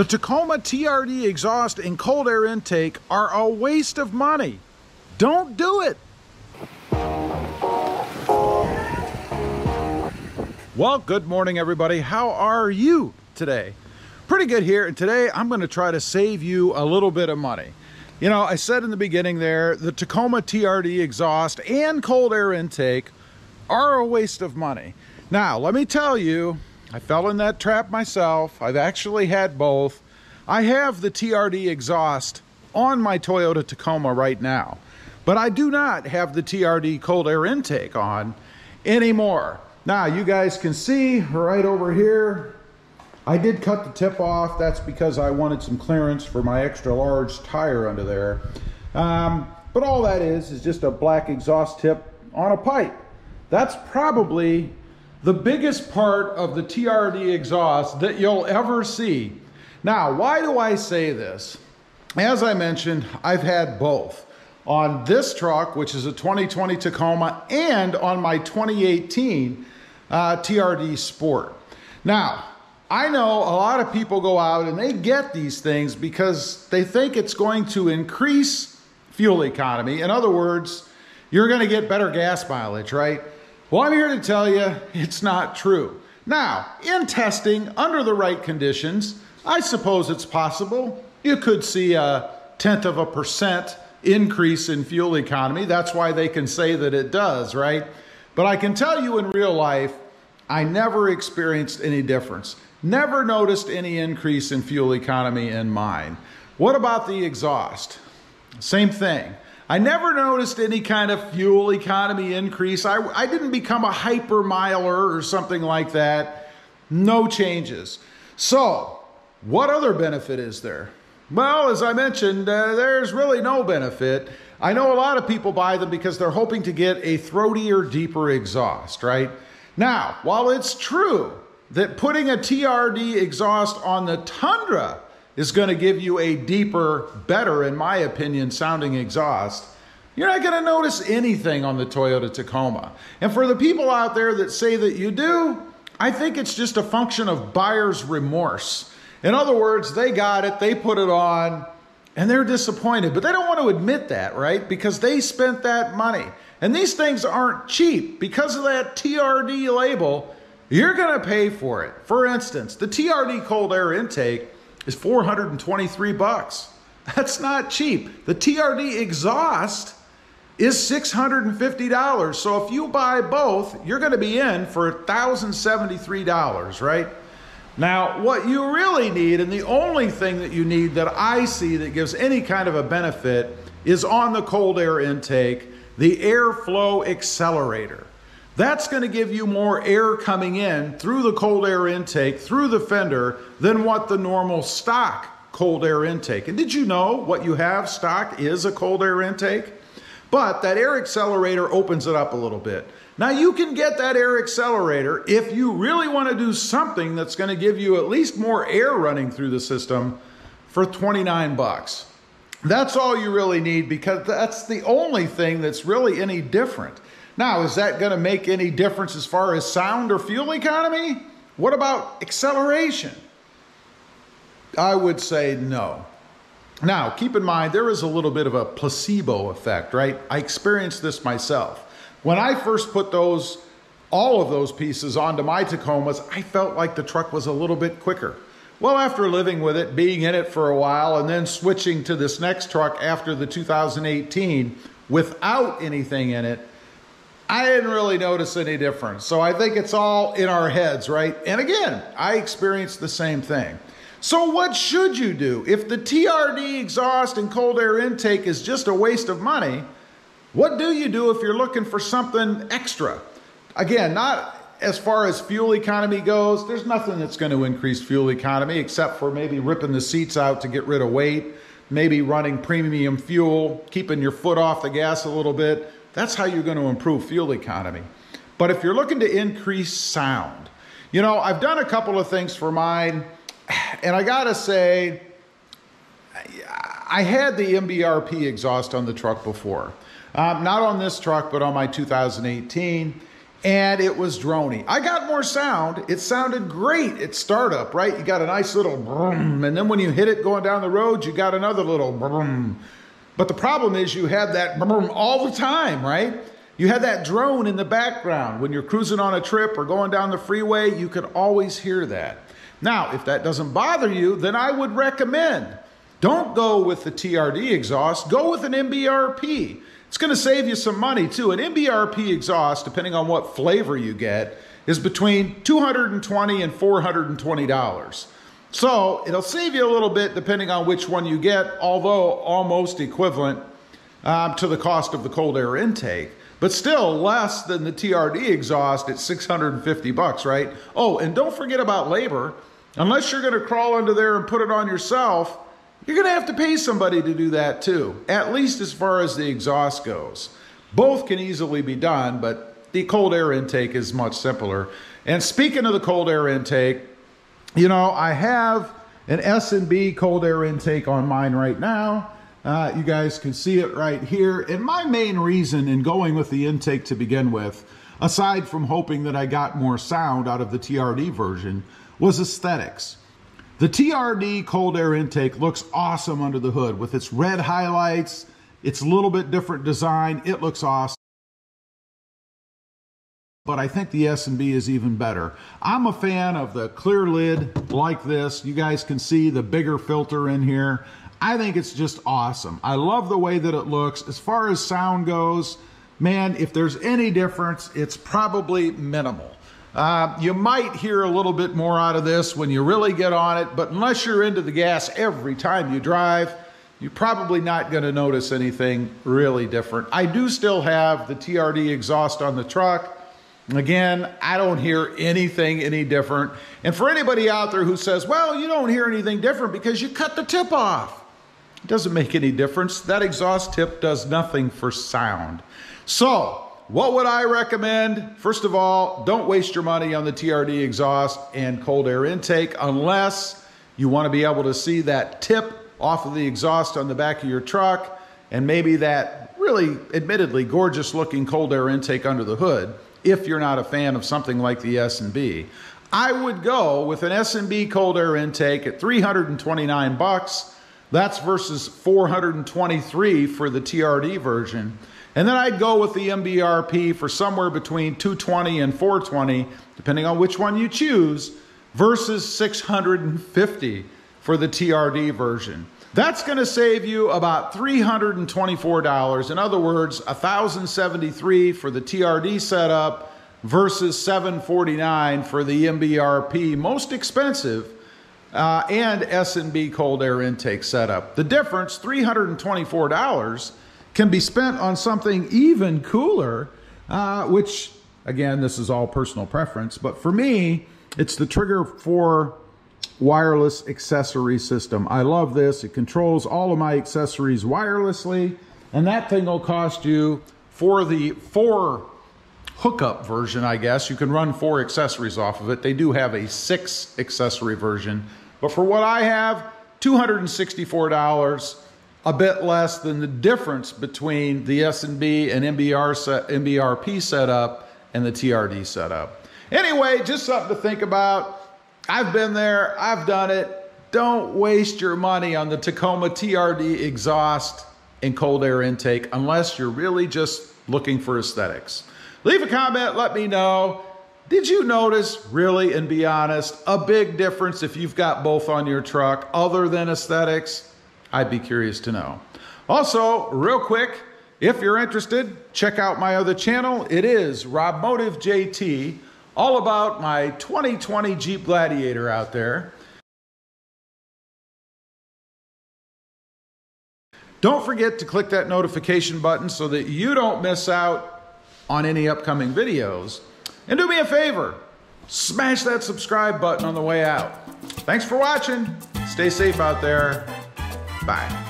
The Tacoma TRD exhaust and cold air intake are a waste of money. Don't do it. Well, good morning, everybody. How are you today? Pretty good here, and today I'm going to try to save you a little bit of money. You know, I said in the beginning there, the Tacoma TRD exhaust and cold air intake are a waste of money. Now, let me tell you, I fell in that trap myself. I've actually had both. I have the TRD exhaust on my Toyota Tacoma right now, but I do not have the TRD cold air intake on anymore. Now, you guys can see right over here, I did cut the tip off. That's because I wanted some clearance for my extra large tire under there. But all that is just a black exhaust tip on a pipe. That's probably the biggest part of the TRD exhaust that you'll ever see. Now, why do I say this? As I mentioned, I've had both. On this truck, which is a 2020 Tacoma, and on my 2018 TRD Sport. Now, I know a lot of people go out and they get these things because they think it's going to increase fuel economy. In other words, you're going to get better gas mileage, right? Well, I'm here to tell you it's not true. Now, in testing under the right conditions, I suppose it's possible you could see a 0.1% increase in fuel economy. That's why they can say that it does, right? But I can tell you in real life, I never experienced any difference. Never noticed any increase in fuel economy in mine. What about the exhaust? Same thing. I never noticed any kind of fuel economy increase. I didn't become a hyper miler or something like that. No changes. So, what other benefit is there? Well, as I mentioned, there's really no benefit. I know a lot of people buy them because they're hoping to get a throatier, deeper exhaust, right? Now, while it's true that putting a TRD exhaust on the Tundra is going to give you a deeper, better, in my opinion, sounding exhaust, you're not going to notice anything on the Toyota Tacoma. And for the people out there that say that you do, I think it's just a function of buyer's remorse. In other words, they got it, they put it on, and they're disappointed. But they don't want to admit that, right? Because they spent that money. And these things aren't cheap. Because of that TRD label, you're going to pay for it. For instance, the TRD cold air intake is $423. That's not cheap. The TRD exhaust is $650. So if you buy both, you're going to be in for $1,073, right? Now, what you really need, and the only thing that you need that I see that gives any kind of a benefit, is on the cold air intake, the airflow accelerator. That's going to give you more air coming in through the cold air intake, through the fender, than what the normal stock cold air intake. And did you know what you have stock is a cold air intake? But that air accelerator opens it up a little bit. Now you can get that air accelerator if you really want to do something that's going to give you at least more air running through the system for $29. That's all you really need, because that's the only thing that's really any different. Now, is that going to make any difference as far as sound or fuel economy? What about acceleration? I would say no. Now, keep in mind, there is a little bit of a placebo effect, right? I experienced this myself. When I first put those, all of those pieces onto my Tacomas, I felt like the truck was a little bit quicker. Well, after living with it, being in it for a while, and then switching to this next truck after the 2018 without anything in it, I didn't really notice any difference. So I think it's all in our heads, right? And again, I experienced the same thing. So what should you do? If the TRD exhaust and cold air intake is just a waste of money, what do you do if you're looking for something extra? Again, not as far as fuel economy goes. There's nothing that's going to increase fuel economy except for maybe ripping the seats out to get rid of weight, maybe running premium fuel, keeping your foot off the gas a little bit. That's how you're going to improve fuel economy. But if you're looking to increase sound, you know, I've done a couple of things for mine, and I got to say, I had the MBRP exhaust on the truck before. Not on this truck, but on my 2018. and it was droney. I got more sound. It sounded great at startup, right? You got a nice little brum, and then when you hit it going down the road, you got another little brum. But the problem is you have that brum all the time, right? You had that drone in the background. When you're cruising on a trip or going down the freeway, you could always hear that. Now, if that doesn't bother you, then I would recommend, don't go with the TRD exhaust, go with an MBRP. It's gonna save you some money too. An MBRP exhaust, depending on what flavor you get, is between $220 and $420. So it'll save you a little bit depending on which one you get, although almost equivalent to the cost of the cold air intake. But still less than the TRD exhaust at $650, right? Oh, and don't forget about labor. Unless you're gonna crawl under there and put it on yourself, you're gonna have to pay somebody to do that too, at least as far as the exhaust goes. Both can easily be done, but the cold air intake is much simpler. And speaking of the cold air intake, you know, I have an S&B cold air intake on mine right now. You guys can see it right here. And my main reason in going with the intake to begin with, aside from hoping that I got more sound out of the TRD version, was aesthetics. The TRD cold air intake looks awesome under the hood with its red highlights, its little bit different design. It looks awesome. But I think the S&B is even better. I'm a fan of the clear lid like this. You guys can see the bigger filter in here. I think it's just awesome. I love the way that it looks. As far as sound goes, man, if there's any difference, it's probably minimal. You might hear a little bit more out of this when you really get on it, but unless you're into the gas every time you drive, you're probably not gonna notice anything really different. I do still have the TRD exhaust on the truck. Again, I don't hear anything any different. And for anybody out there who says, well, you don't hear anything different because you cut the tip off. It doesn't make any difference. That exhaust tip does nothing for sound. So what would I recommend? First of all, don't waste your money on the TRD exhaust and cold air intake unless you want to be able to see that tip off of the exhaust on the back of your truck and maybe that really admittedly gorgeous looking cold air intake under the hood. If you're not a fan of something like the S&B, I would go with an S&B cold air intake at $329. That's versus $423 for the TRD version. And then I'd go with the MBRP for somewhere between $220 and $420, depending on which one you choose, versus $650 for the TRD version. That's gonna save you about $324. In other words, $1,073 for the TRD setup versus $749 for the MBRP, most expensive, and S&B cold air intake setup. The difference, $324, can be spent on something even cooler, which, again, this is all personal preference, but for me, it's the Trigger 4 wireless accessory system. I love this. It controls all of my accessories wirelessly, and that thing will cost you, for the 4 hookup version, I guess, you can run 4 accessories off of it. They do have a 6 accessory version, but for what I have, $264, a bit less than the difference between the S&B and MBRP setup and the TRD setup. Anyway, just something to think about. I've been there, I've done it. Don't waste your money on the Tacoma TRD exhaust and cold air intake unless you're really just looking for aesthetics. Leave a comment, let me know. Did you notice, really and be honest, a big difference if you've got both on your truck other than aesthetics? I'd be curious to know. Also, real quick, if you're interested, check out my other channel. It is RobMotiveJT. All about my 2020 Jeep Gladiator out there. Don't forget to click that notification button so that you don't miss out on any upcoming videos. And do me a favor, smash that subscribe button on the way out. Thanks for watching. Stay safe out there. Bye.